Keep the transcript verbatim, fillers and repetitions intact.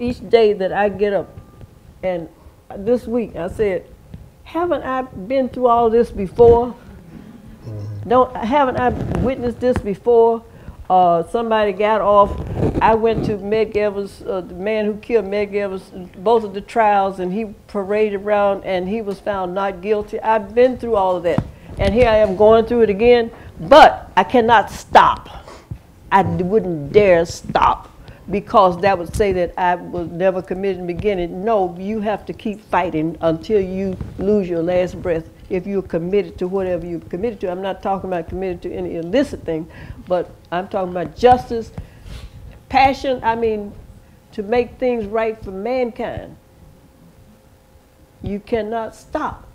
each day that I get up, and this week I said, haven't I been through all this before? Don't, haven't I witnessed this before? Uh, somebody got off. I went to Medgar Evers, uh, the man who killed Medgar Evers, both of the trials, and he paraded around, and he was found not guilty. I've been through all of that, and here I am going through it again, but I cannot stop. I wouldn't dare stop, because that would say that I was never committed in the beginning. No, you have to keep fighting until you lose your last breath if you're committed to whatever you're committed to. I'm not talking about committed to any illicit thing, but I'm talking about justice, passion, I mean, to make things right for mankind. You cannot stop.